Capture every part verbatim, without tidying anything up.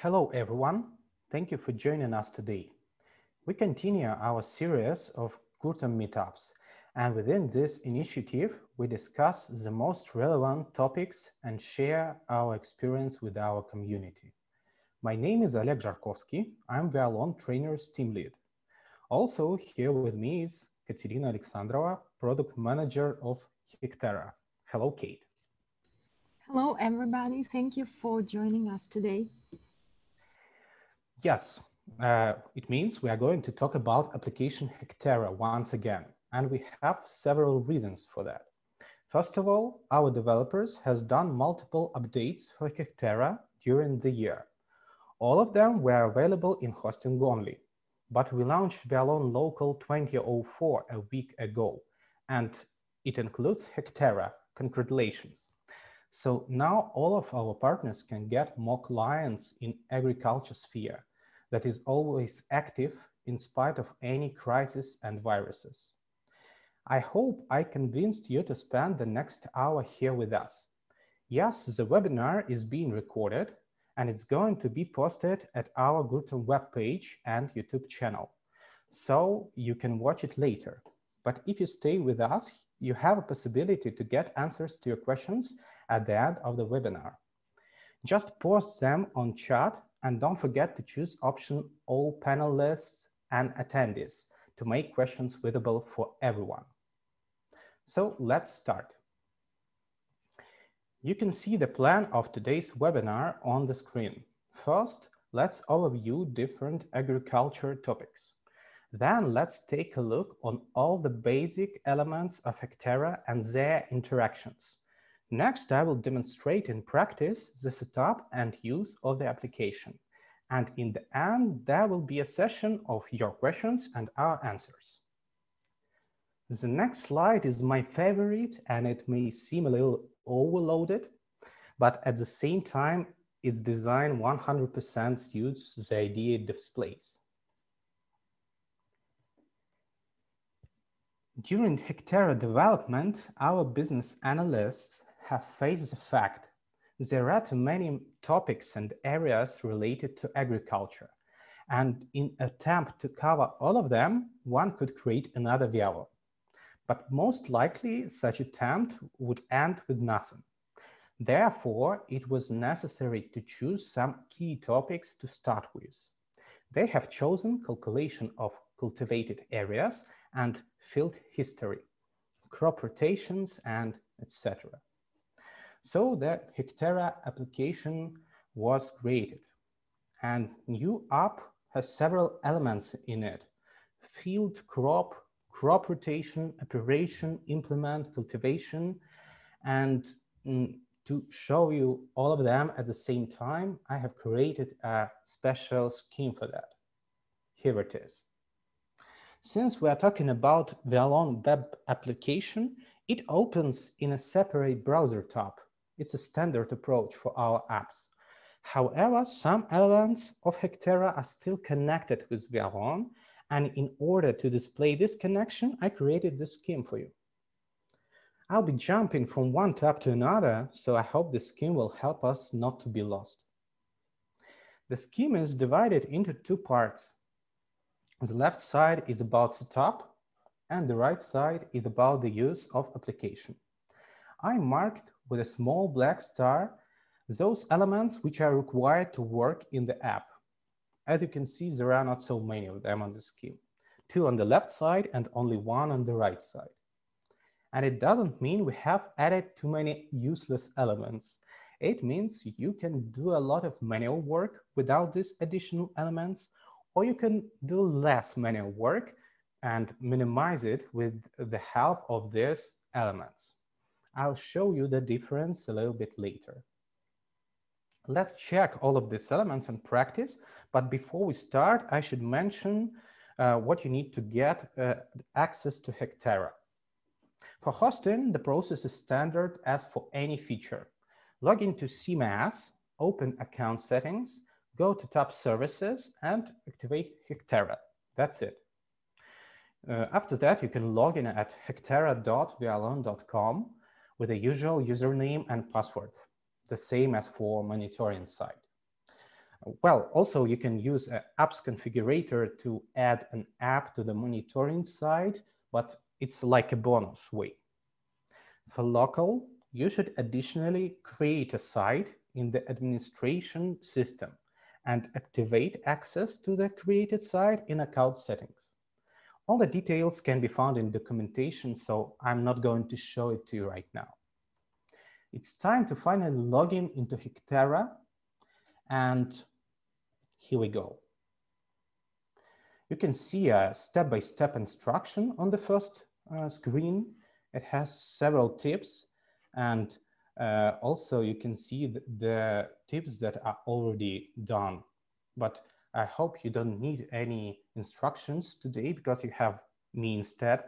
Hello everyone, thank you for joining us today. We continue our series of Gurtam meetups, and within this initiative, we discuss the most relevant topics and share our experience with our community. My name is Oleg Zharkovsky, I'm Wialon Trainers Team Lead. Also here with me is Katerina Aleksandrova, Product Manager of Hecterra. Hello, Kate. Hello everybody, thank you for joining us today. Yes, uh, it means we are going to talk about application Hecterra once again, and we have several reasons for that. First of all, our developers has done multiple updates for Hecterra during the year. All of them were available in hosting only, but we launched Wialon Local twenty oh four a week ago, and it includes Hecterra. Congratulations. So now all of our partners can get more clients in agriculture sphere that is always active in spite of any crisis and viruses. I hope I convinced you to spend the next hour here with us. Yes, the webinar is being recorded and it's going to be posted at our Gurtam webpage and YouTube channel, so you can watch it later. But if you stay with us, you have a possibility to get answers to your questions at the end of the webinar. Just post them on chat and don't forget to choose option all panelists and attendees to make questions visible for everyone. So let's start. You can see the plan of today's webinar on the screen. First, let's overview different agriculture topics. Then let's take a look on all the basic elements of Hecterra and their interactions. Next, I will demonstrate in practice the setup and use of the application. And in the end, there will be a session of your questions and our answers. The next slide is my favorite, and it may seem a little overloaded, but at the same time, its design one hundred percent suits the idea it displays. During Hecterra development, our business analysts have faced the fact there are too many topics and areas related to agriculture, and in attempt to cover all of them, one could create another Wialon. But most likely, such attempt would end with nothing. Therefore, it was necessary to choose some key topics to start with. They have chosen calculation of cultivated areas and field history, crop rotations, and et cetera. So the Hecterra application was created, and new app has several elements in it: field, crop, crop rotation, operation, implement, cultivation. And mm, to show you all of them at the same time, I have created a special scheme for that. Here it is. Since we are talking about Wialon web application, it opens in a separate browser tab. It's a standard approach for our apps. However, some elements of Hecterra are still connected with Wialon, and in order to display this connection, I created this scheme for you. I'll be jumping from one tab to another, so I hope this scheme will help us not to be lost. The scheme is divided into two parts. The left side is about setup, and the right side is about the use of application. I marked with a small black star those elements which are required to work in the app. As you can see, there are not so many of them on the scheme. Two on the left side and only one on the right side. And it doesn't mean we have added too many useless elements. It means you can do a lot of manual work without these additional elements, or you can do less manual work and minimize it with the help of these elements. I'll show you the difference a little bit later. Let's check all of these elements in practice, but before we start, I should mention uh, what you need to get uh, access to Hecterra. For hosting, the process is standard as for any feature. Log into C M A S, open account settings, go to tab services and activate Hecterra. That's it. Uh, after that, you can log in at hectera dot wialon dot com with the usual username and password, the same as for monitoring site. Well, also you can use an apps configurator to add an app to the monitoring side, but it's like a bonus way. For local, you should additionally create a site in the administration system and activate access to the created site in account settings. All the details can be found in documentation, so I'm not going to show it to you right now. It's time to finally log in into Hecterra, and here we go. You can see a step-by-step instruction on the first uh, screen. It has several tips, and uh, also you can see the, the tips that are already done. But I hope you don't need any instructions today because you have me instead.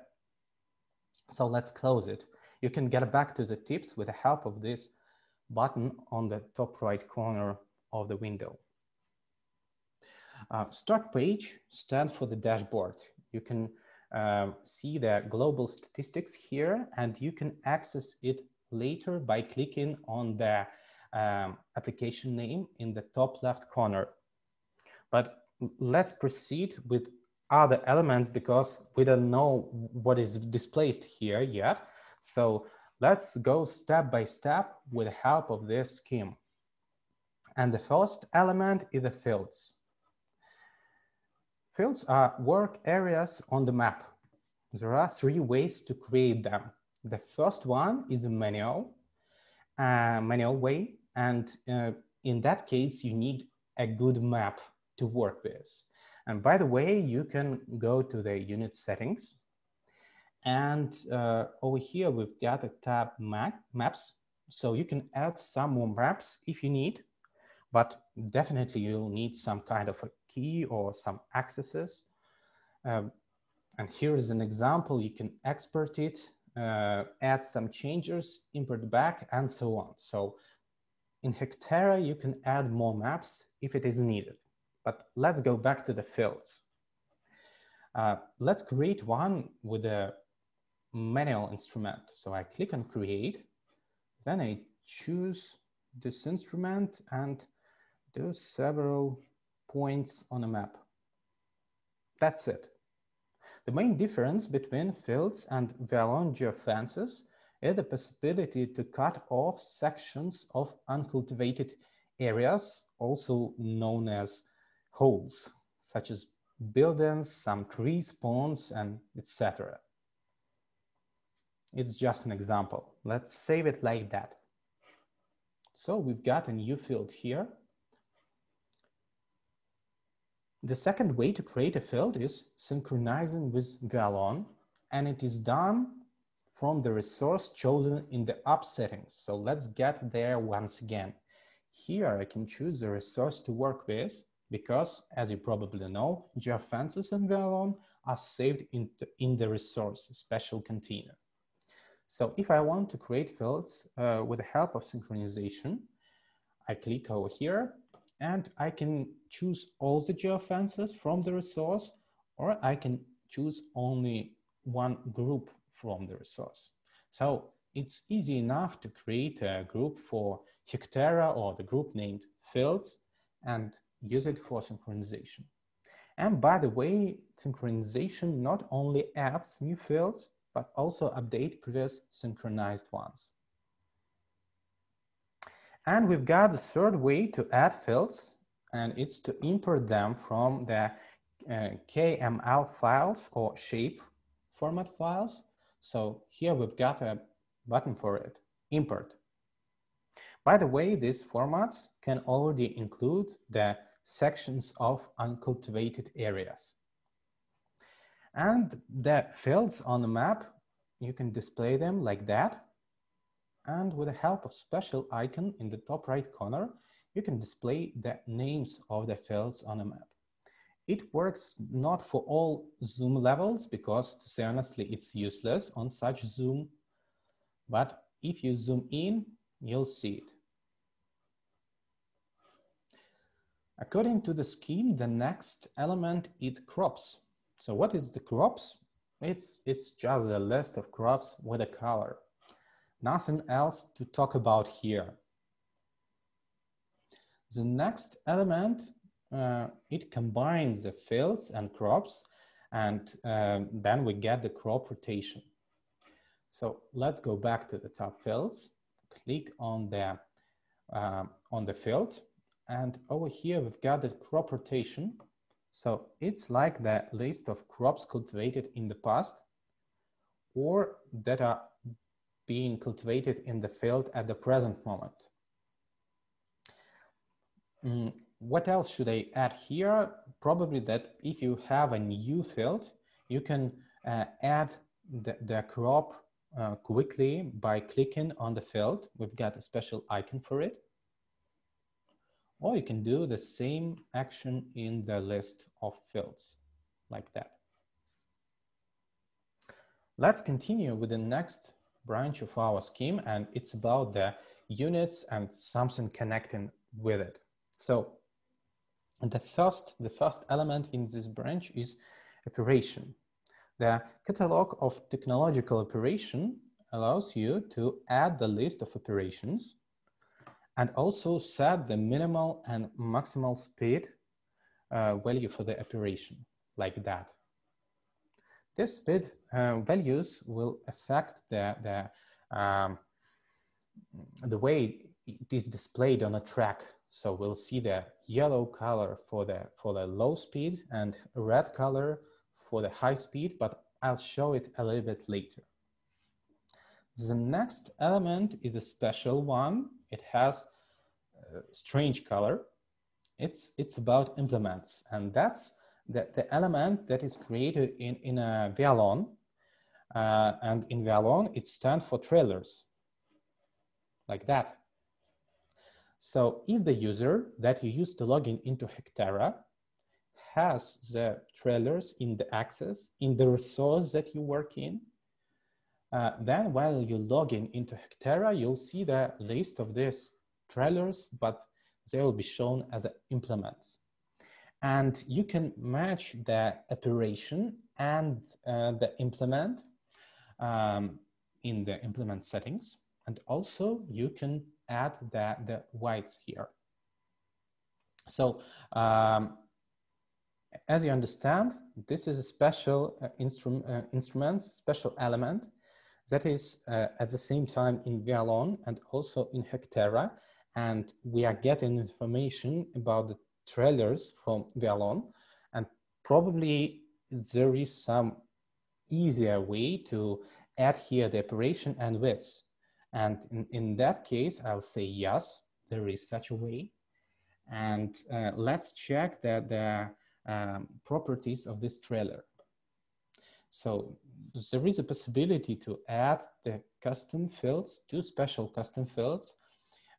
So let's close it. You can get back to the tips with the help of this button on the top right corner of the window. Uh, start page stands for the dashboard. You can uh, see the global statistics here, and you can access it later by clicking on the um, application name in the top left corner. But let's proceed with other elements because we don't know what is displayed here yet. So let's go step by step with the help of this scheme. And the first element is the fields. Fields are work areas on the map. There are three ways to create them. The first one is a manual, uh, manual way. And uh, in that case, you need a good map to work with. And by the way, you can go to the unit settings. And uh, over here, we've got a tab map, maps. So you can add some more maps if you need. But definitely you'll need some kind of a key or some accesses. Um, and here is an example. You can export it, uh, add some changes, import back, and so on. So in Hecterra, you can add more maps if it is needed. But let's go back to the fields. Uh, let's create one with a manual instrument. So I click on create, then I choose this instrument and do several points on a map. That's it. The main difference between fields and Wialon geofences is the possibility to cut off sections of uncultivated areas, also known as holes, such as buildings, some trees, ponds, and et cetera. It's just an example. Let's save it like that. So we've got a new field here. The second way to create a field is synchronizing with Wialon, and it is done from the resource chosen in the app settings. So let's get there once again. Here I can choose the resource to work with because, as you probably know, geofences and Wialon are saved in the, in the resource special container. So if I want to create fields uh, with the help of synchronization, I click over here and I can choose all the geofences from the resource, or I can choose only one group from the resource. So it's easy enough to create a group for Hecterra or the group named fields and use it for synchronization. And by the way, synchronization not only adds new fields, but also update previous synchronized ones. And we've got the third way to add fields, and it's to import them from the uh, K M L files or shape format files. So here we've got a button for it, import. By the way, these formats can already include the sections of uncultivated areas. And the fields on the map, you can display them like that. And with the help of special icon in the top right corner, you can display the names of the fields on a map. It works not for all zoom levels because, to say honestly, it's useless on such zoom. But if you zoom in, you'll see it. According to the scheme, the next element is crops. So what is the crops? It's, it's just a list of crops with a color. Nothing else to talk about here. The next element, uh, it combines the fields and crops, and um, then we get the crop rotation. So let's go back to the top fields, click on the, uh, on the field, and over here we've got the crop rotation. So it's like the list of crops cultivated in the past or that are being cultivated in the field at the present moment. Mm, what else should I add here? Probably that if you have a new field, you can uh, add the, the crop uh, quickly by clicking on the field. We've got a special icon for it. Or you can do the same action in the list of fields like that. Let's continue with the next branch of our scheme, and it's about the units and something connecting with it. So the first, the first element in this branch is operation. The catalog of technological operation allows you to add the list of operations and also set the minimal and maximal speed uh, value for the operation like that. This speed uh, values will affect the, the, um, the way it is displayed on a track. So we'll see the yellow color for the, for the low speed and red color for the high speed, but I'll show it a little bit later. The next element is a special one. It has a strange color. It's, it's about implements, and that's the, the element that is created in, in a Wialon. Uh, and in Wialon, it stands for trailers, like that. So if the user that you use to log in into Hecterra has the trailers in the access, in the resource that you work in, Uh, then while you log in into Hecterra, you'll see the list of these trailers, but they will be shown as implements. And you can match the operation and uh, the implement um, in the implement settings. And also you can add the, the whites here. So um, as you understand, this is a special uh, instru uh, instrument, special element that is uh, at the same time in Wialon and also in Hecterra, and we are getting information about the trailers from Wialon, and probably there is some easier way to add here the operation and widths. And in, in that case, I'll say yes, there is such a way. And uh, let's check the, the um, properties of this trailer. So there is a possibility to add the custom fields, two special custom fields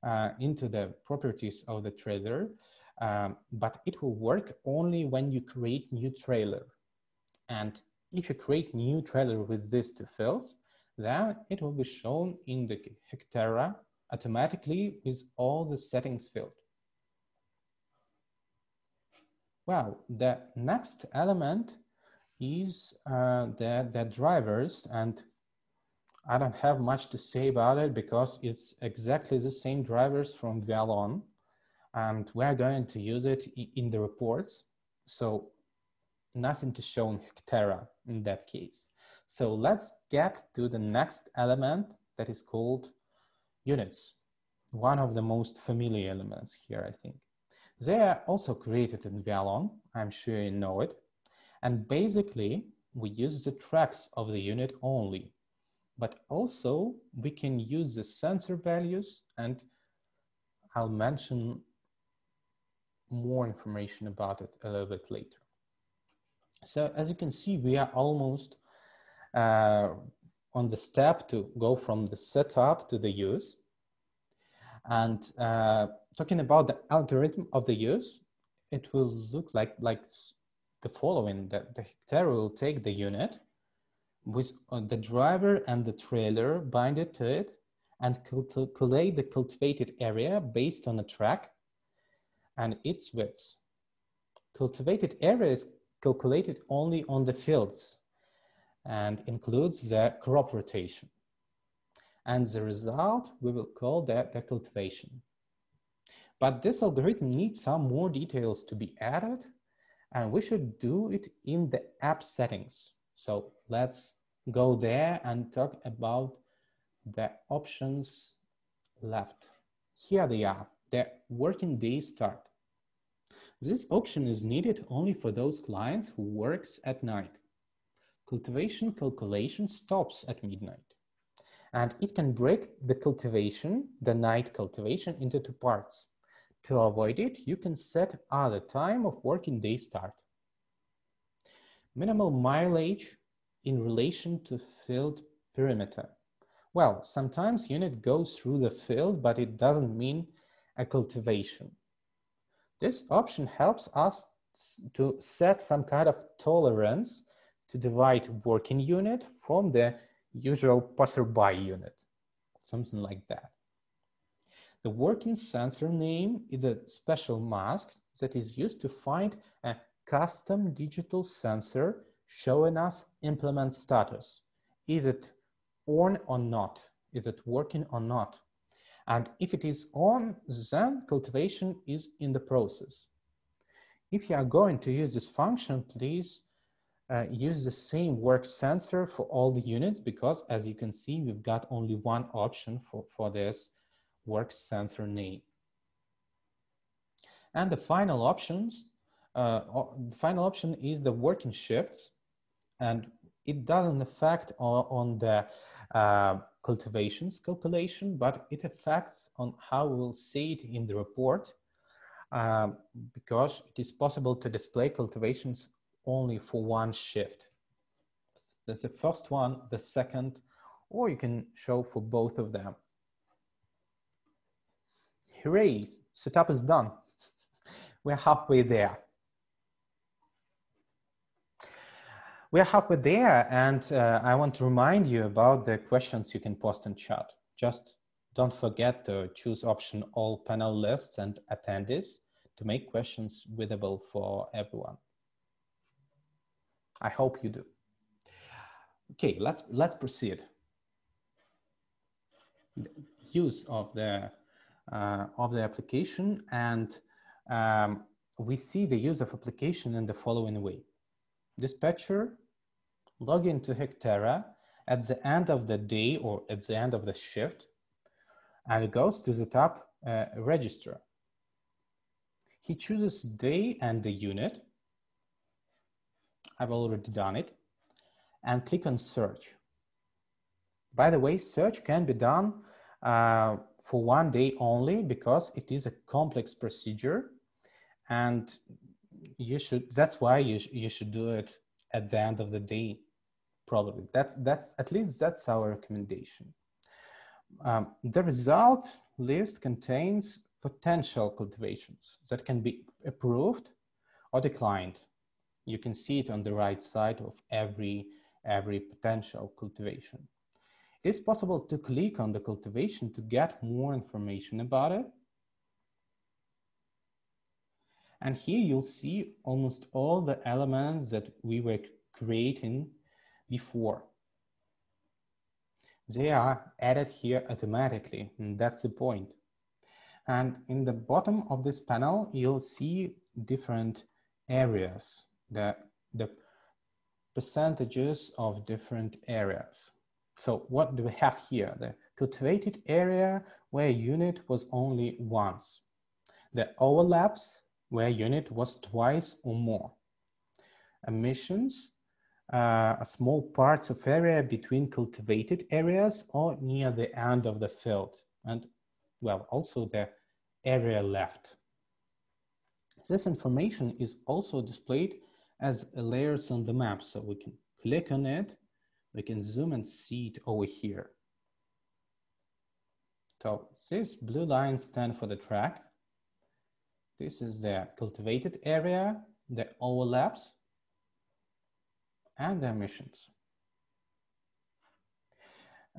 uh, into the properties of the trailer, um, but it will work only when you create new trailer. And if you create new trailer with these two fields, then it will be shown in the Hecterra automatically with all the settings field. Well, the next element is uh, the, the drivers, and I don't have much to say about it because it's exactly the same drivers from Wialon, and we're going to use it in the reports. So nothing to show in Hecterra in that case. So let's get to the next element that is called units. One of the most familiar elements here, I think. They are also created in Wialon, I'm sure you know it. And basically, we use the tracks of the unit only, but also we can use the sensor values, and I'll mention more information about it a little bit later. So as you can see, we are almost uh, on the step to go from the setup to the use. And uh, talking about the algorithm of the use, it will look like, like the following, that the Hecterra will take the unit with the driver and the trailer binded to it and calculate the cultivated area based on a track and its widths. Cultivated area is calculated only on the fields and includes the crop rotation. And the result we will call the, the cultivation. But this algorithm needs some more details to be added, and we should do it in the app settings. So let's go there and talk about the options left. Here they are, the working day start. This option is needed only for those clients who works at night. Cultivation calculation stops at midnight, and it can break the cultivation, the night cultivation, into two parts. To avoid it, you can set other time of working day start. Minimal mileage in relation to field perimeter. Well, sometimes unit goes through the field, but it doesn't mean a cultivation. This option helps us to set some kind of tolerance to divide working unit from the usual passerby unit, something like that. The working sensor name is a special mask that is used to find a custom digital sensor showing us implement status. Is it on or not? Is it working or not? And if it is on, then cultivation is in the process. If you are going to use this function, please uh, use the same work sensor for all the units, because as you can see, we've got only one option for, for this work sensor name. And the final options, uh, the final option is the working shifts, and it doesn't affect on, on the uh, cultivations calculation, but it affects on how we'll see it in the report, um, because it is possible to display cultivations only for one shift. There's the first one, the second, or you can show for both of them. Hooray, setup is done. We're halfway there. We're halfway there, and uh, I want to remind you about the questions you can post in chat. Just don't forget to choose option all panel lists and attendees to make questions readable for everyone. I hope you do. Okay, let's, let's proceed. The use of the, uh, of the application, and um, we see the use of application in the following way. Dispatcher log into Hecterra at the end of the day or at the end of the shift, and it goes to the top uh, register. He chooses day and the unit. I've already done it, and click on search. By the way, search can be done uh, for one day only, because it is a complex procedure, and you should, that's why you, sh you should do it at the end of the day, probably. That's, that's at least that's our recommendation. Um, the result list contains potential cultivations that can be approved or declined. You can see it on the right side of every, every potential cultivation. It is possible to click on the cultivation to get more information about it. And here you'll see almost all the elements that we were creating before. They are added here automatically, and that's the point. And in the bottom of this panel, you'll see different areas, the, the percentages of different areas. So what do we have here? The cultivated area, where unit was only once. The overlaps, where unit was twice or more. Emissions, uh, small parts of area between cultivated areas or near the end of the field. And well, also the area left. This information is also displayed as layers on the map. So we can click on it, we can zoom and see it over here. So these blue lines stand for the track. This is the cultivated area, the overlaps, and the emissions.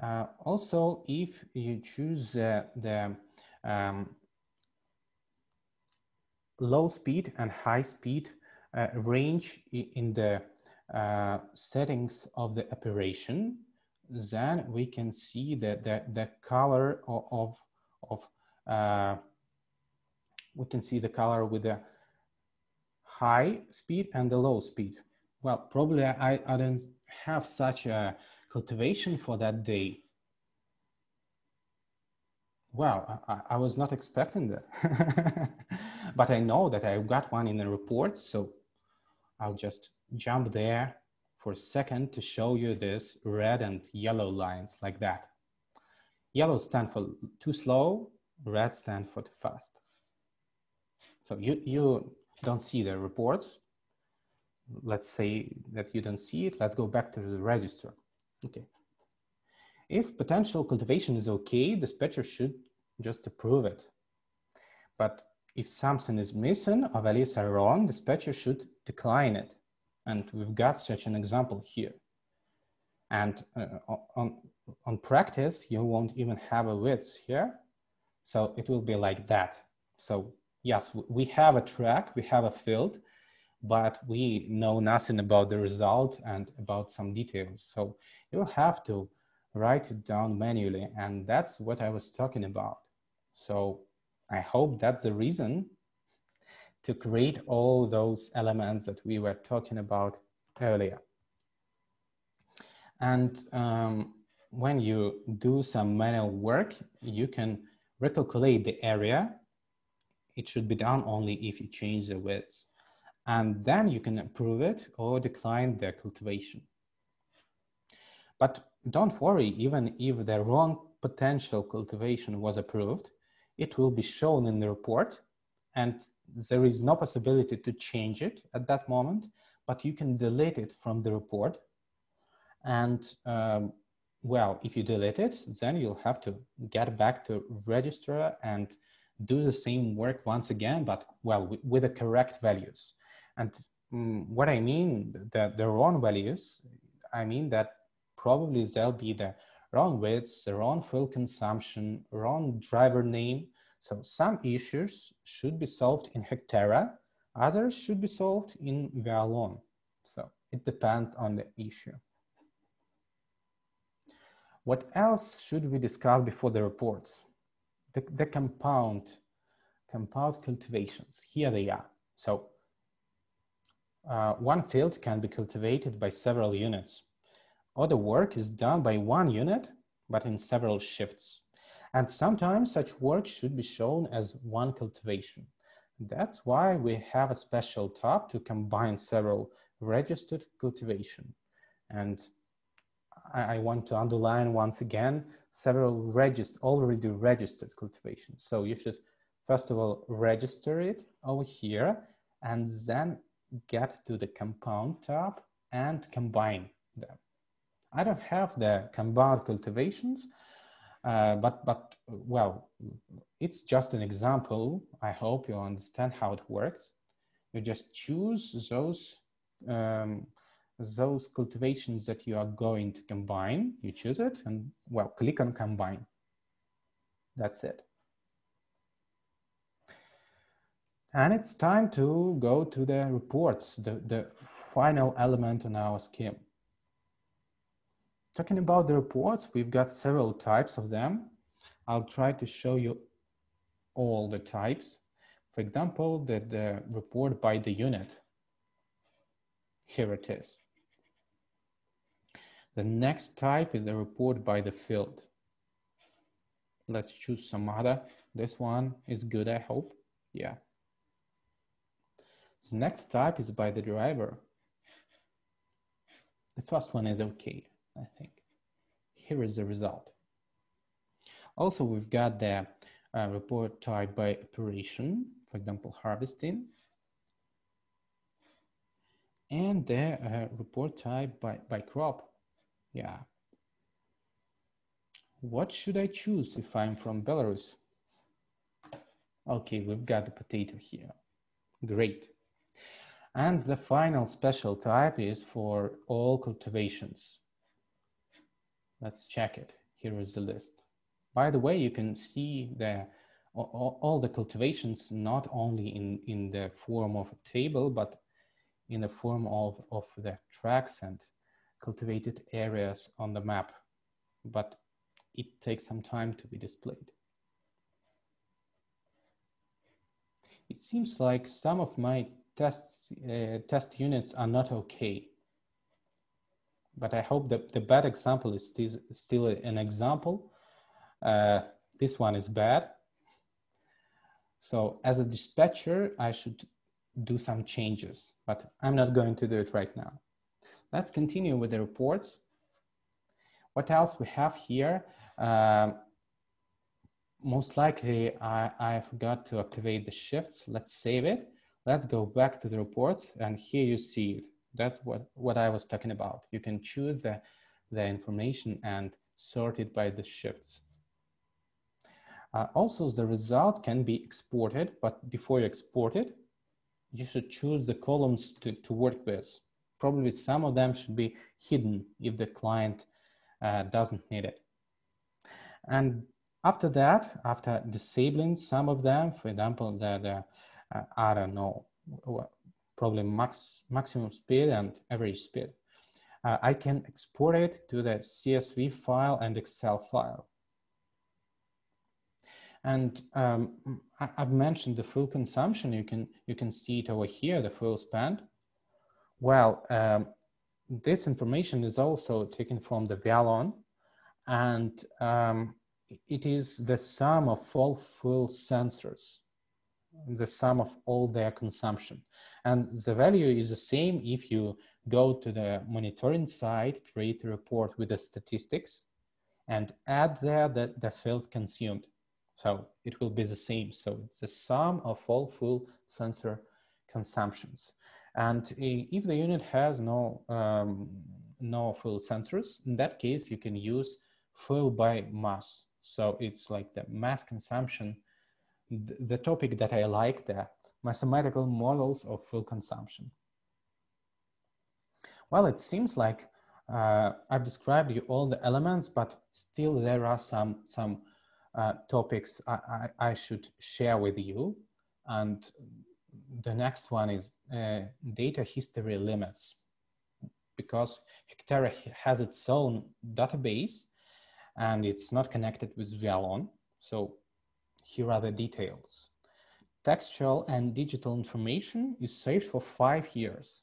Uh, also, if you choose uh, the um, low speed and high speed uh, range in the uh, settings of the operation, then we can see that the, the color of, of uh, we can see the color with the high speed and the low speed. Well, probably I, I didn't have such a cultivation for that day. Well, I, I was not expecting that, but I know that I've got one in the report. So I'll just jump there for a second to show you this red and yellow lines like that. Yellow stands for too slow, red stands for too fast. So you, you don't see the reports. Let's say that you don't see it. Let's go back to the register. Okay. If potential cultivation is okay, the dispatcher should just approve it. But if something is missing or values are wrong, the dispatcher should decline it. And we've got such an example here. And uh, on, on practice, you won't even have a width here. So it will be like that. So yes, we have a track, we have a field, but we know nothing about the result and about some details. So you'll have to write it down manually. And that's what I was talking about. So I hope that's the reason to create all those elements that we were talking about earlier. And um, when you do some manual work, you can recalculate the area. It should be done only if you change the width. And then you can approve it or decline the cultivation. But don't worry, even if the wrong potential cultivation was approved, it will be shown in the report and there is no possibility to change it at that moment, but you can delete it from the report. And um, well, if you delete it, then you'll have to get back to register and do the same work once again, but well, with the correct values. And um, what I mean, the, the wrong values, I mean that probably there'll be the wrong weights, the wrong fuel consumption, wrong driver name. So some issues should be solved in Hecterra, others should be solved in Wialon. So it depends on the issue. What else should we discuss before the reports? The, the compound, compound cultivations, here they are. So uh, one field can be cultivated by several units, or the work is done by one unit, but in several shifts. And sometimes such work should be shown as one cultivation. That's why we have a special tab to combine several registered cultivation. And I, I want to underline once again, several registered, already registered cultivation. So you should first of all, register it over here and then get to the compound tab and combine them. I don't have the combined cultivations, uh, but, but well, it's just an example. I hope you understand how it works. You just choose those, um, those cultivations that you are going to combine. You choose it and well, click on combine. That's it. And it's time to go to the reports, the, the final element on our scheme. Talking about the reports, we've got several types of them. I'll try to show you all the types. For example, the, the report by the unit. Here it is. The next type is the report by the field. Let's choose some other. This one is good, I hope. Yeah. The next type is by the driver. The first one is okay, I think. Here is the result. Also, we've got the uh, report type by operation, for example, harvesting. And the uh, report type by, by crop. Yeah. What should I choose if I'm from Belarus? Okay, we've got the potato here. Great. And the final special type is for all cultivations. Let's check it. Here is the list. By the way, you can see the, all, all the cultivations, not only in, in the form of a table, but in the form of, of the tracks and cultivated areas on the map. But it takes some time to be displayed. it seems like some of my tests, uh, test units are not okay. But I hope that the bad example is still, still an example. Uh, this one is bad. So as a dispatcher, I should do some changes, but I'm not going to do it right now. Let's continue with the reports. What else we have here? Uh, most likely I, I forgot to activate the shifts. Let's save it. Let's go back to the reports, and here you see it. That's what, what I was talking about. You can choose the, the information and sort it by the shifts. Uh, also, the result can be exported, but before you export it, you should choose the columns to, to work with. Probably some of them should be hidden if the client uh, doesn't need it. And after that, after disabling some of them, for example, the, the uh, I don't know, probably max, maximum speed and average speed. Uh, I can export it to the C S V file and Excel file. And um, I, I've mentioned the fuel consumption. You can, you can see it over here, the fuel spend. Well, um, this information is also taken from the Wialon, and um, it is the sum of all fuel sensors, the sum of all their consumption. And the value is the same if you go to the monitoring side, create a report with the statistics, and add there the, the field consumed. So it will be the same. So it's the sum of all fuel sensor consumptions. And if the unit has no, um, no fuel sensors, in that case, you can use fuel by mass. So it's like the mass consumption, the topic that I like, the mathematical models of fuel consumption. Well, it seems like uh, I've described you all the elements, but still there are some, some uh, topics I, I, I should share with you. And the next one is uh, data history limits, because Hecterra has its own database and it's not connected with Wialon. So here are the details. Textual and digital information is saved for five years.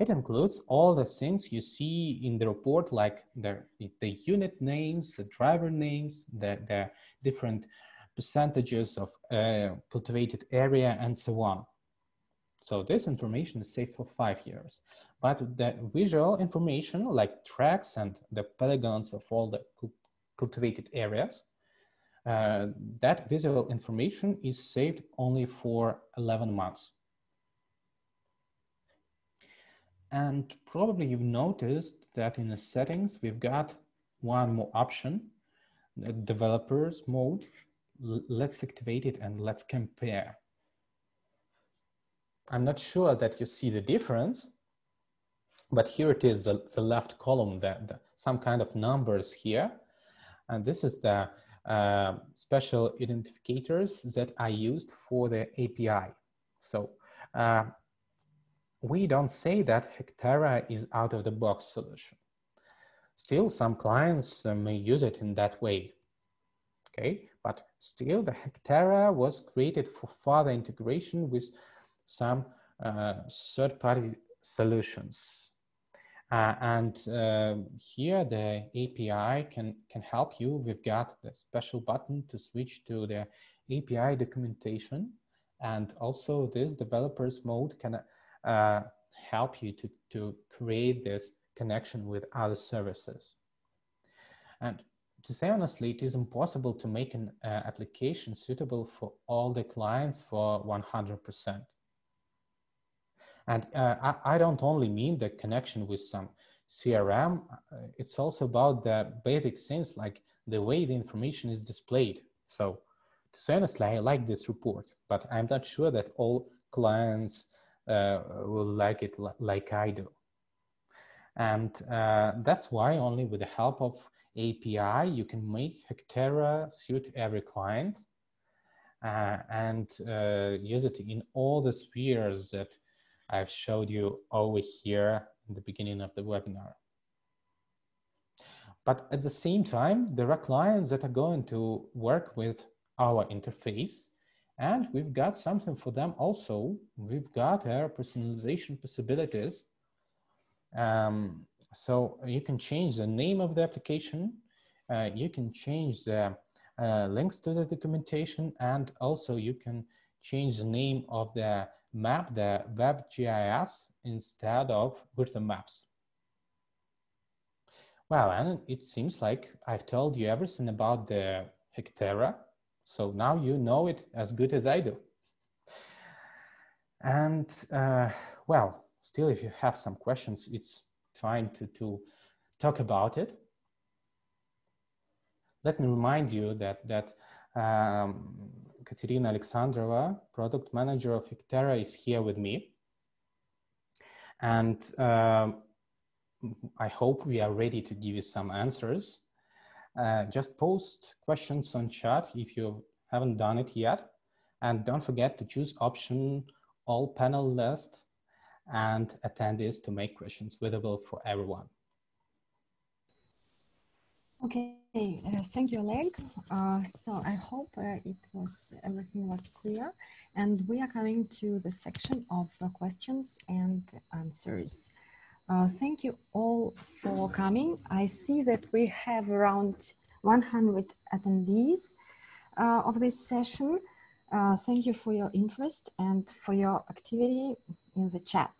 It includes all the things you see in the report, like the, the unit names, the driver names, the, the different percentages of uh, cultivated area, and so on. So this information is saved for five years. But the visual information, like tracks and the polygons of all the cultivated areas, Uh, that visual information is saved only for eleven months. And probably you've noticed that in the settings, we've got one more option, the developers mode. Let's activate it and let's compare. I'm not sure that you see the difference, but here it is, the, the left column, the, the, some kind of numbers here. And this is the Uh, special identificators that I used for the A P I. So uh, we don't say that Hecterra is out of the box solution. Still, some clients uh, may use it in that way. Okay, but still the Hecterra was created for further integration with some uh, third-party solutions. Uh, and uh, here the A P I can, can help you. We've got the special button to switch to the A P I documentation. And also this developers mode can uh, help you to, to create this connection with other services. And to say honestly, it is impossible to make an uh, application suitable for all the clients for one hundred percent. And uh, I, I don't only mean the connection with some C R M, it's also about the basic things like the way the information is displayed. So, to say honestly, I like this report, but I'm not sure that all clients uh, will like it like I do. And uh, that's why only with the help of A P I, you can make Hecterra suit every client uh, and uh, use it in all the spheres that I've showed you over here in the beginning of the webinar. But at the same time, there are clients that are going to work with our interface And we've got something for them also. We've got our personalization possibilities. Um, so you can change the name of the application. Uh, you can change the uh, links to the documentation, and also you can change the name of the map, the WebGIS, instead of Gurtam Maps. Well, and it seems like I've told you everything about the Hecterra. So now you know it as good as I do. And uh, well, still, if you have some questions, it's fine to, to talk about it. Let me remind you that, that um, Katerina Aleksandrova, product manager of Hecterra, is here with me. And um, I hope we are ready to give you some answers. Uh, just post questions on chat if you haven't done it yet, and don't forget to choose option all panel list and attendees to make questions visible for everyone. Okay, uh, thank you, Oleg. Uh, so I hope uh, it was everything was clear, and we are coming to the section of uh, questions and answers. Uh, thank you all for coming. I see that we have around one hundred attendees uh, of this session. Uh, thank you for your interest and for your activity in the chat.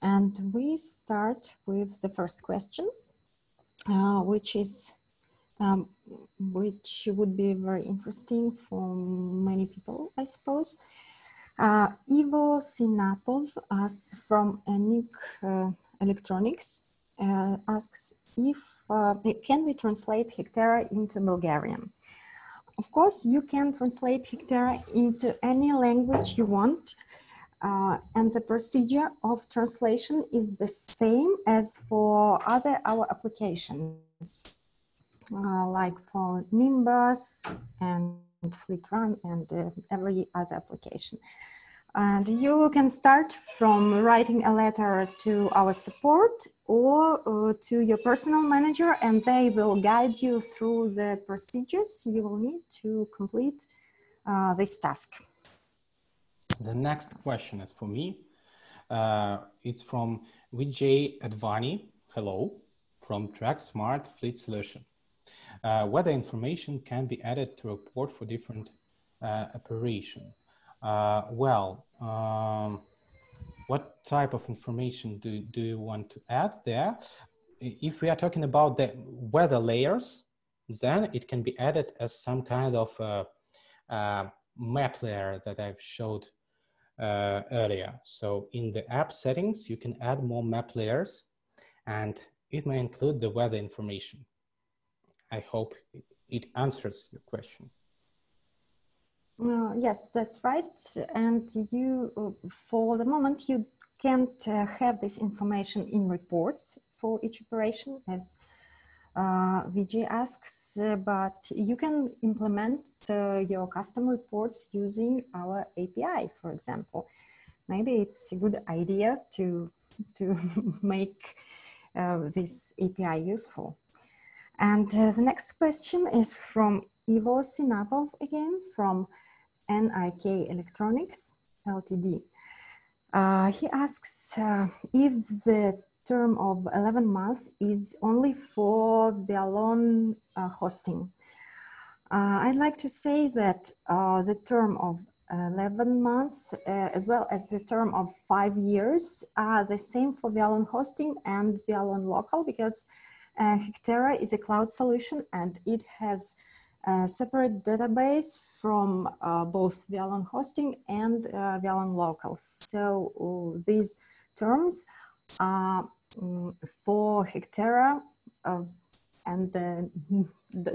And we start with the first question, uh, which is, um, which would be very interesting for many people, I suppose. Uh, Ivo Sinapov asks from N I K Uh, Electronics uh, asks if uh, can we translate Hecterra into Bulgarian? Of course, you can translate Hecterra into any language you want, uh, and the procedure of translation is the same as for other our applications, uh, like for Nimbus and Fleet Run and uh, every other application. And you can start from writing a letter to our support or uh, to your personal manager, and they will guide you through the procedures you will need to complete uh, this task. The next question is for me. Uh, it's from Vijay Advani. Hello, from TrackSmart Fleet Solution. Uh, whether information can be added to a report for different uh, operation. Uh, well, um, what type of information do, do you want to add there? If we are talking about the weather layers, then it can be added as some kind of uh, uh, map layer that I've showed uh, earlier. So in the app settings, you can add more map layers, and it may include the weather information. I hope it answers your question. Uh, yes, that's right. And you, uh, for the moment, you can't uh, have this information in reports for each operation, as uh, Vijay asks, uh, but you can implement uh, your custom reports using our A P I, for example. Maybe it's a good idea to, to make uh, this A P I useful. And uh, the next question is from Ivo Sinapov again, from N I K Electronics L T D. Uh, he asks uh, if the term of eleven months is only for Wialon uh, hosting. Uh, I'd like to say that uh, the term of eleven months uh, as well as the term of five years are the same for Wialon hosting and Wialon Local, because uh, Hecterra is a cloud solution and it has a separate database from uh, both Wialon hosting and uh, Wialon Local. So uh, these terms are um, for Hecterra, uh, and the,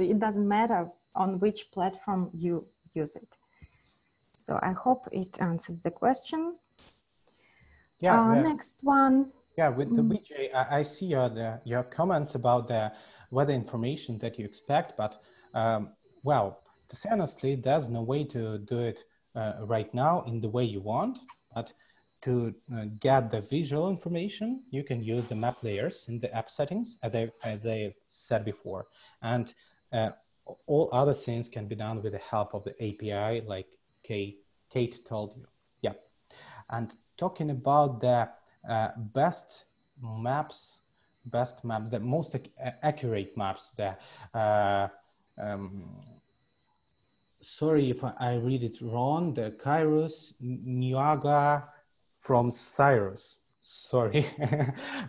it doesn't matter on which platform you use it. So I hope it answers the question. Yeah. Uh, the, next one. Yeah, with the Vijay, I, I see your, the, your comments about the weather information that you expect, but um, well, to say honestly, there's no way to do it uh, right now in the way you want, but to uh, get the visual information, you can use the map layers in the app settings, as I, as I said before. And uh, all other things can be done with the help of the A P I, like K Kate told you. Yeah. And talking about the uh, best maps, best map, the most ac accurate maps, the uh, um, sorry if I read it wrong, the Kairos Niaga from Cyrus, sorry,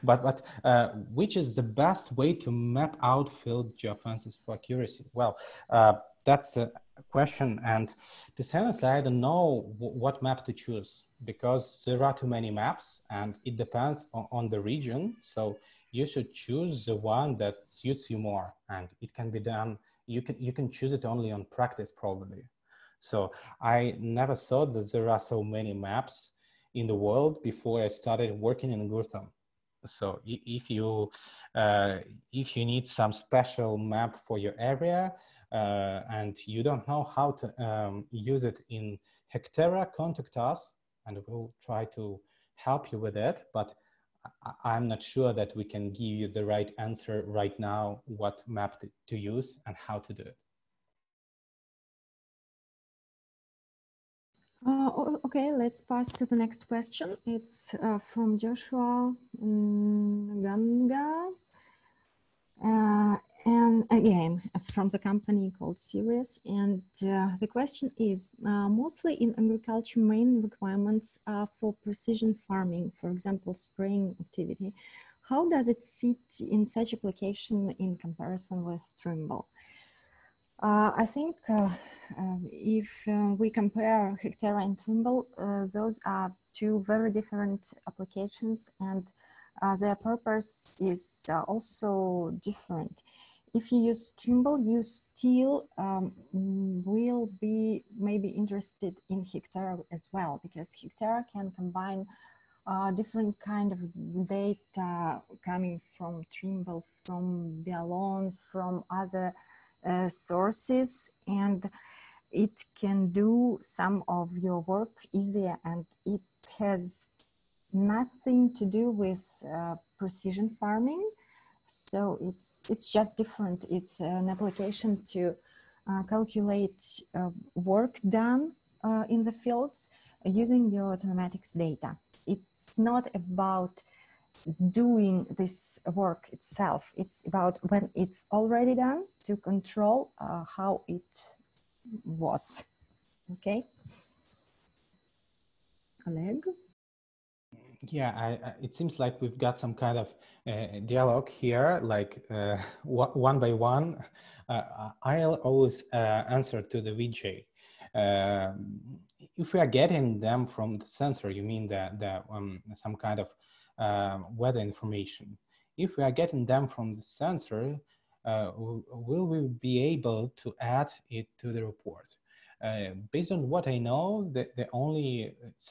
but, but uh, which is the best way to map out field geofences for accuracy? Well, uh, that's a question, and to be honest, I don't know what map to choose because there are too many maps and it depends on, on the region. So you should choose the one that suits you more, and it can be done. You can, you can choose it only on practice probably. So I never thought that there are so many maps in the world before I started working in Gurtam. So if you, uh, if you need some special map for your area uh, and you don't know how to um, use it in Hecterra, contact us and we'll try to help you with it. But I'm not sure that we can give you the right answer right now, what map to, to use and how to do it. Uh, okay, let's pass to the next question. It's uh, from Joshua Nganga. Uh, and again, from the company called Sirius. And uh, the question is, uh, mostly in agriculture, main requirements are for precision farming, for example, spraying activity. How does it sit in such application in comparison with Trimble? Uh, I think uh, uh, if uh, we compare Hecterra and Trimble, uh, those are two very different applications, and uh, their purpose is uh, also different. If you use Trimble, you still um, will be maybe interested in Hecterra as well, because Hecterra can combine uh, different kind of data coming from Trimble, from Wialon, from other Uh, sources, and it can do some of your work easier, and it has nothing to do with uh, precision farming. So it's it's just different. It's an application to uh, calculate uh, work done uh, in the fields using your automatics data. It's not about doing this work itself. It's about when it's already done to control uh, how it was. Okay. Oleg? Yeah, I, I, it seems like we've got some kind of uh, dialogue here, like uh, one by one. Uh, I'll always uh, answer to the V J. Uh, if we are getting them from the sensor, you mean that, that um, some kind of Um, weather information. If we are getting them from the sensor, uh, will we be able to add it to the report? Uh, based on what I know, the, the only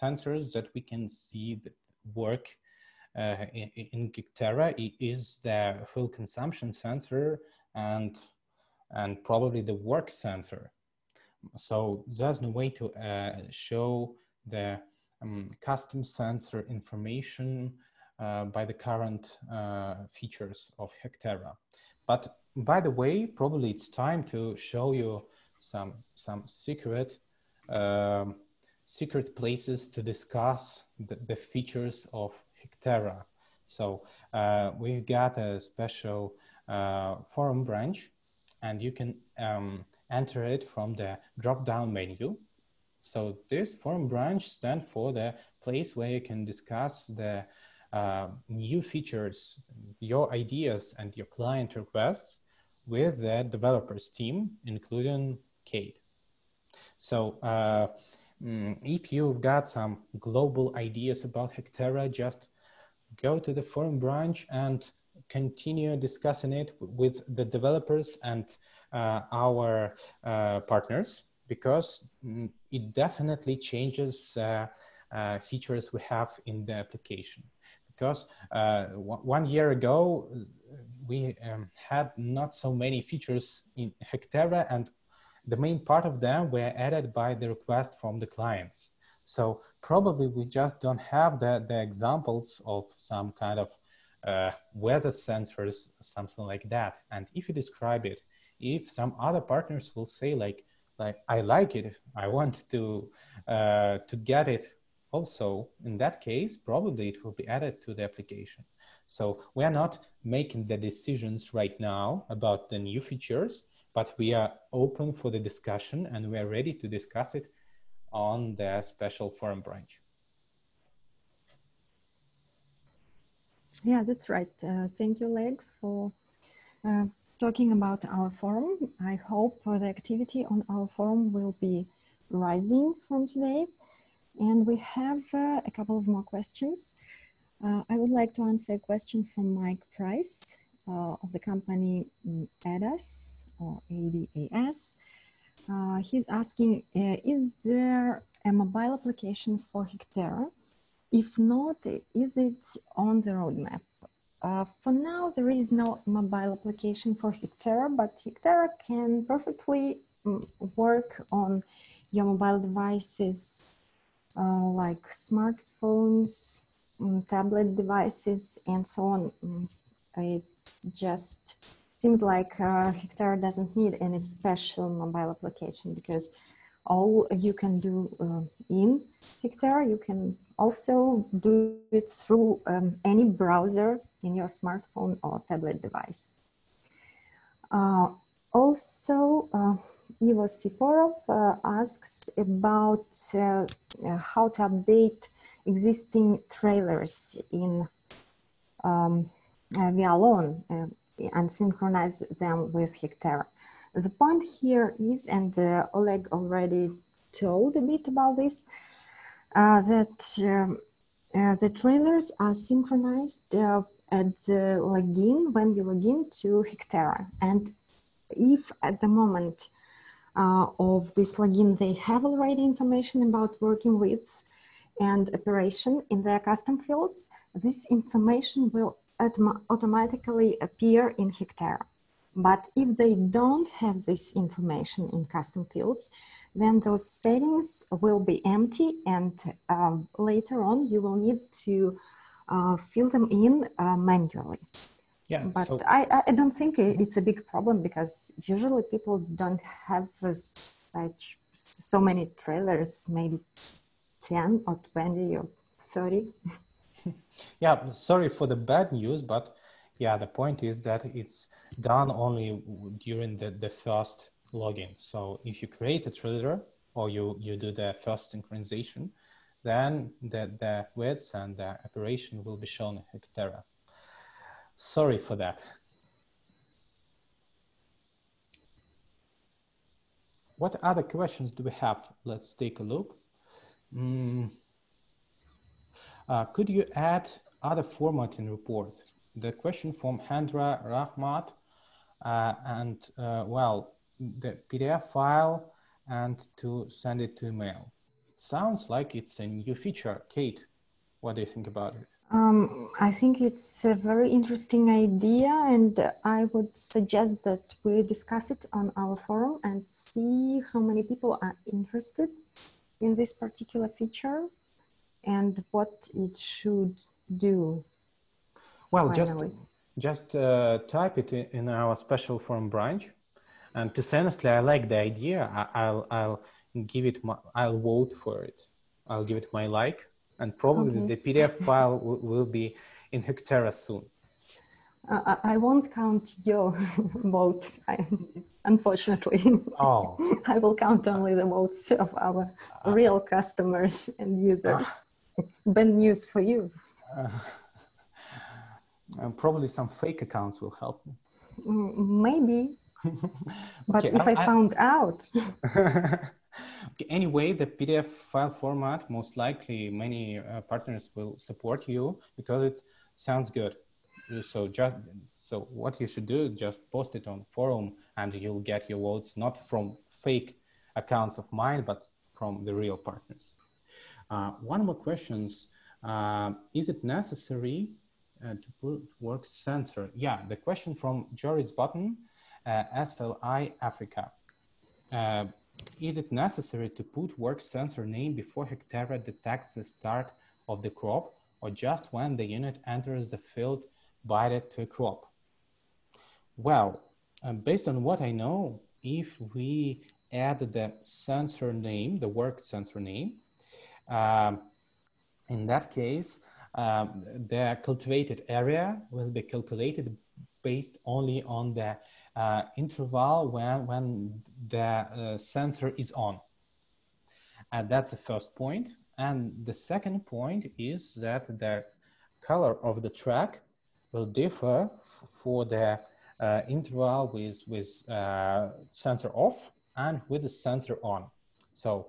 sensors that we can see that work uh, in, in Hecterra is the fuel consumption sensor and, and probably the work sensor. So there's no way to uh, show the um, custom sensor information Uh, by the current uh, features of Hecterra. But by the way, probably it's time to show you some some secret uh, secret places to discuss the, the features of Hecterra. So uh, we've got a special uh, forum branch, and you can um, enter it from the drop-down menu. So this forum branch stands for the place where you can discuss the Uh, new features, your ideas and your client requests with the developers team, including Kate. So uh, if you've got some global ideas about Hecterra, just go to the forum branch and continue discussing it with the developers and uh, our uh, partners, because it definitely changes uh, uh, features we have in the application. Because uh, one year ago, we um, had not so many features in Hecterra, and the main part of them were added by the request from the clients. So probably we just don't have the, the examples of some kind of uh, weather sensors, something like that. And if you describe it, if some other partners will say like, like I like it, I want to uh, to get it also, in that case, probably it will be added to the application. So we are not making the decisions right now about the new features, but we are open for the discussion and we are ready to discuss it on the special forum branch. Yeah, that's right. Uh, thank you, Oleg, for uh, talking about our forum. I hope uh, the activity on our forum will be rising from today. And we have uh, a couple of more questions. Uh, I would like to answer a question from Mike Price uh, of the company A D A S or A D A S. Uh, he's asking, uh, is there a mobile application for Hecterra? If not, is it on the roadmap? Uh, for now, there is no mobile application for Hecterra, but Hecterra can perfectly um, work on your mobile devices uh, like smartphones, um, tablet devices, and so on. Um, it just seems like uh, Hecterra doesn't need any special mobile application because all you can do uh, in Hecterra, you can also do it through um, any browser in your smartphone or tablet device. Uh, also, uh, Ivo Siporov uh, asks about uh, how to update existing trailers in um, uh, Wialon uh, and synchronize them with Hecterra. The point here is, and uh, Oleg already told a bit about this, uh, that um, uh, the trailers are synchronized uh, at the login, when you log in to Hecterra. And if at the moment uh, of this login they have already information about working with and operation in their custom fields, this information will automatically appear in Hecterra. But if they don't have this information in custom fields, then those settings will be empty, and uh, later on you will need to uh, fill them in uh, manually. Yeah, but so I, I don't think it's a big problem because usually people don't have uh, such so many trailers, maybe ten or twenty or thirty. Yeah, sorry for the bad news, but yeah, the point is that it's done only during the, the first login. So if you create a trailer or you, you do the first synchronization, then the, the widths and the operation will be shown in Hecterra. Sorry for that. What other questions do we have? Let's take a look. Mm. Uh, could you add other formatting reports? The question from Hendra Rahmat, uh, and uh, well, the P D F file and to send it to email. It sounds like it's a new feature. Kate, what do you think about it? Um, I think it's a very interesting idea, and I would suggest that we discuss it on our forum and see how many people are interested in this particular feature and what it should do. Well, Finally. just just uh, type it in our special forum branch, and to say honestly, I like the idea. I, I'll I'll give it my, I'll vote for it. I'll give it my like, and probably okay. The P D F file will be in Hecterra soon. Uh, I won't count your votes, I, unfortunately. Oh, I will count only the votes of our uh, real customers and users. Uh, Bad news for you. Uh, And probably some fake accounts will help me. Maybe. But okay, if I, I found I... out. Okay, anyway, the P D F file format, most likely many uh, partners will support you because it sounds good. So just so what you should do, just post it on forum and you'll get your votes not from fake accounts of mine, but from the real partners. Uh, one more question. Uh, is it necessary Uh, to put work sensor? Yeah, the question from Joris Button, uh, S L I Africa. Uh, is it necessary to put work sensor name before Hecterra detects the start of the crop, or just when the unit enters the field baited to a crop? Well, uh, based on what I know, if we add the sensor name, the work sensor name. Um, in that case, um, the cultivated area will be calculated based only on the uh, interval when, when the uh, sensor is on. And that's the first point. And the second point is that the color of the track will differ for the uh, interval with, with uh, sensor off and with the sensor on. So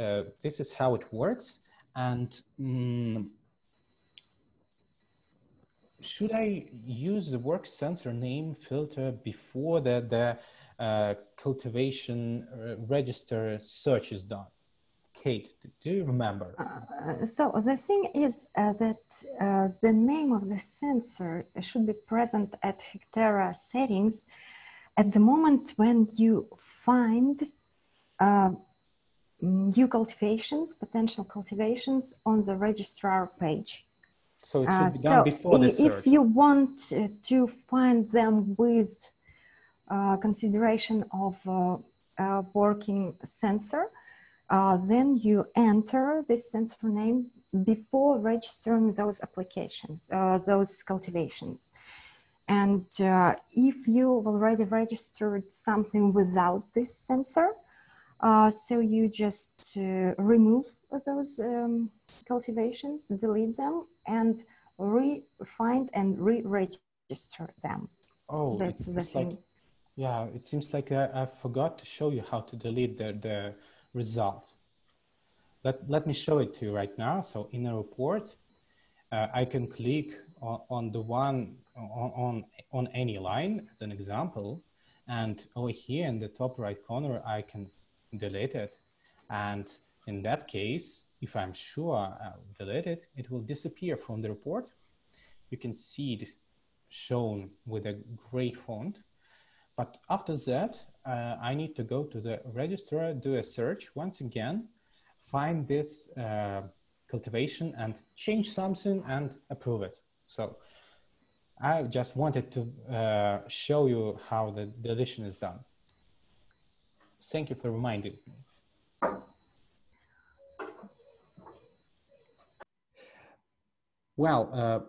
uh, this is how it works. And um, should I use the work sensor name filter before the, the uh, cultivation register search is done? Kate, do you remember? Uh, so the thing is uh, that uh, the name of the sensor should be present at Hecterra settings at the moment when you find uh, new cultivations, potential cultivations on the registrar page. So it should uh, be done so before the search. If you want uh, to find them with uh, consideration of uh, a working sensor, Uh, then you enter this sensor name before registering those applications, uh, those cultivations. And uh, if you've already registered something without this sensor, uh, so you just uh, remove those um, cultivations, delete them, and re-find and re-register them. Oh, that's the thing. Yeah, it seems like I, I forgot to show you how to delete the, the result. Let, let me show it to you right now. So in a report, uh, I can click on, on the one on, on, on any line as an example. And over here in the top right corner, I can delete it. And in that case, if I'm sure I'll delete it, it will disappear from the report. You can see it shown with a gray font. But after that, uh, I need to go to the registrar, do a search once again, find this uh, cultivation and change something and approve it. So I just wanted to uh, show you how the deletion is done. Thank you for reminding me. Well, uh,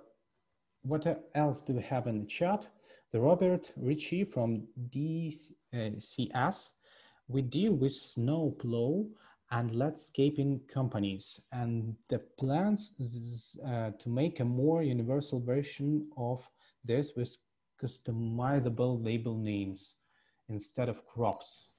what else do we have in the chat? The Robert Ritchie from D C S, we deal with snow plow and landscaping companies, and the plans is, uh, to make a more universal version of this with customizable label names instead of crops.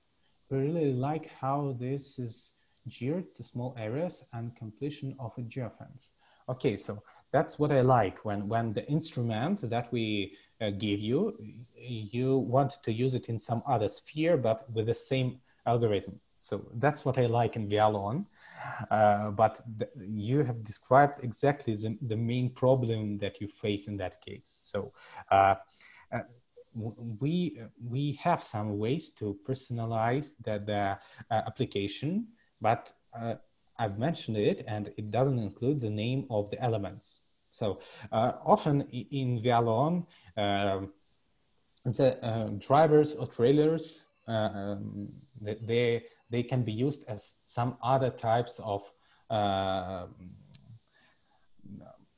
We really like how this is geared to small areas and completion of a geofence. Okay, so that's what I like when, when the instrument that we uh, give you, you want to use it in some other sphere, but with the same algorithm. So that's what I like in Wialon. Uh, but the, you have described exactly the, the main problem that you face in that case. So uh, uh, we, we have some ways to personalize the, the uh, application, but uh, I've mentioned it, and it doesn't include the name of the elements. So uh, often in Wialon, uh, the uh, drivers or trailers, uh, um, they, they can be used as some other types of uh,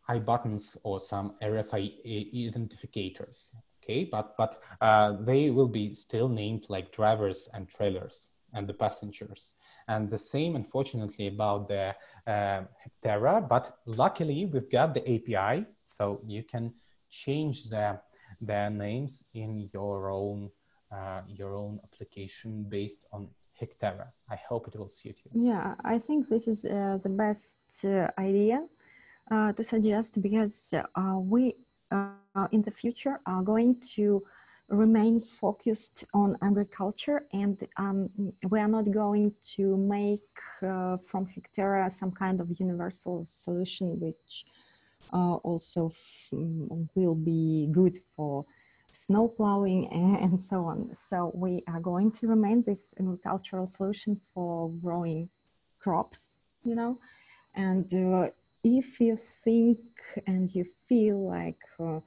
I buttons or some R F I D identificators, okay? But, but uh, they will be still named like drivers and trailers and the passengers. And the same, unfortunately, about the uh, Hecterra, but luckily we've got the A P I, so you can change the, their names in your own, uh, your own application based on Hecterra. I hope it will suit you. Yeah, I think this is uh, the best uh, idea uh, to suggest, because uh, we uh, in the future are going to remain focused on agriculture, and um, we are not going to make uh, from Hecterra some kind of universal solution, which uh, also will be good for snow plowing and, and so on. So we are going to remain this agricultural solution for growing crops, you know, and uh, if you think and you feel like uh,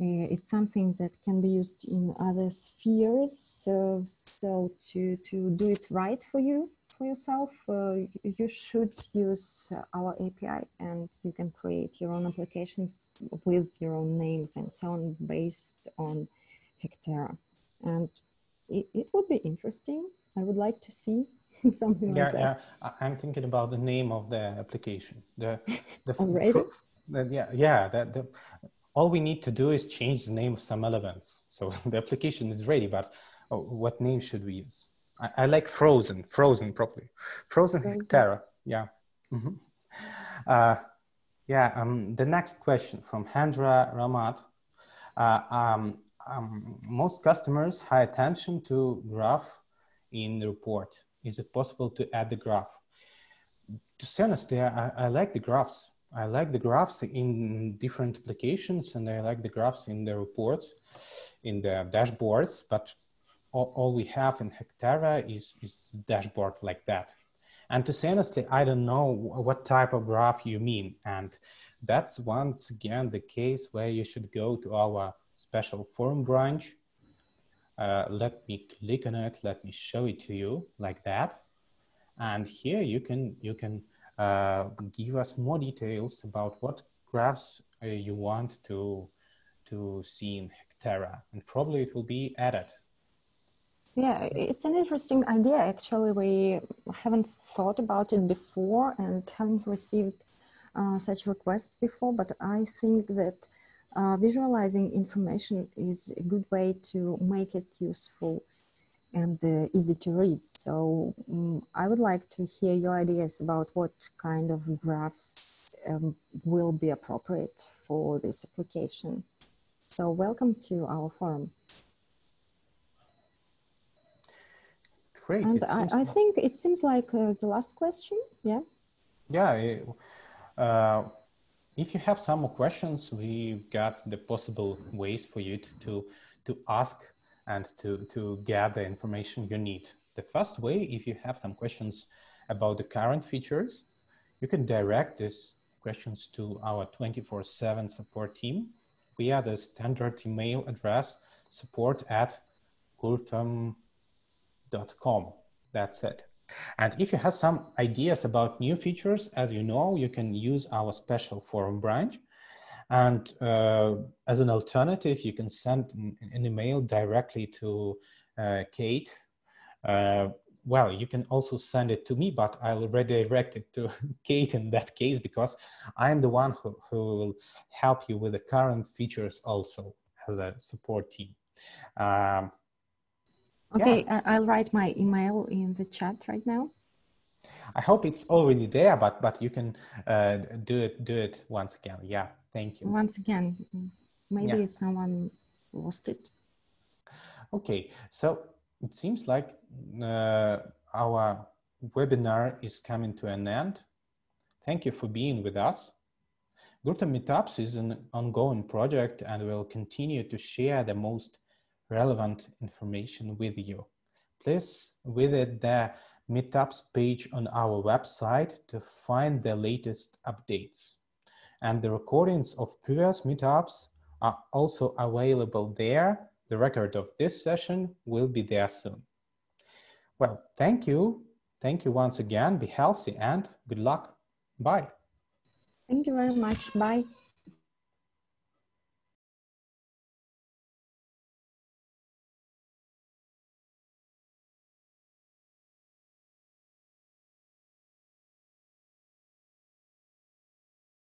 Uh, it's something that can be used in other spheres. So, so to, to do it right for you, for yourself, uh, you should use our A P I, and you can create your own applications with your own names and so on based on Hecterra. And it, it would be interesting. I would like to see something yeah, like that. Yeah, I'm thinking about the name of the application. The, the Already? The, yeah, yeah. The, the, all we need to do is change the name of some elements. So the application is ready, but oh, what name should we use? I, I like Frozen, Frozen properly. Frozen Hecterra, yeah. Mm-hmm. uh, yeah, um, the next question from Hendra Ramat. Uh, um, um, most customers pay attention to graph in the report. Is it possible to add the graph? To be honest, I, I like the graphs. I like the graphs in different applications, and I like the graphs in the reports, in the dashboards, but all, all we have in Hecterra is, is dashboard like that. And to say honestly, I don't know what type of graph you mean. And that's once again the case where you should go to our special forum branch. Uh, let me click on it. Let me show it to you like that. And here you can, you can, Uh, give us more details about what graphs uh, you want to to see in Hecterra, and probably it will be added. Yeah, it's an interesting idea. Actually, we haven't thought about it before and haven't received uh, such requests before, but I think that uh, visualizing information is a good way to make it useful and uh, easy to read. So um, I would like to hear your ideas about what kind of graphs um, will be appropriate for this application. So welcome to our forum. Great. And I, I think it seems like uh, the last question, yeah? Yeah, uh, if you have some more questions, we've got the possible ways for you to, to, to ask and to, to gather information you need. The first way, if you have some questions about the current features, you can direct these questions to our twenty-four seven support team via the standard email address support at gurtam dot com. That's it. And if you have some ideas about new features, as you know, you can use our special forum branch. And uh, as an alternative, you can send an email directly to uh, Kate. Uh, well, you can also send it to me, but I'll redirect it to Kate in that case, because I'm the one who, who will help you with the current features also as a support team. Um, okay, yeah. I'll write my email in the chat right now. I hope it's already there, but, but you can uh, do it, do it once again, yeah. Thank you. Once again, maybe yeah. someone lost it. Okay, so it seems like uh, our webinar is coming to an end. Thank you for being with us. Gurtam Meetups is an ongoing project, and we'll continue to share the most relevant information with you. Please visit the Meetups page on our website to find the latest updates. And the recordings of previous meetups are also available there. The record of this session will be there soon. Well, thank you. Thank you once again. Be healthy and good luck. Bye. Thank you very much. Bye.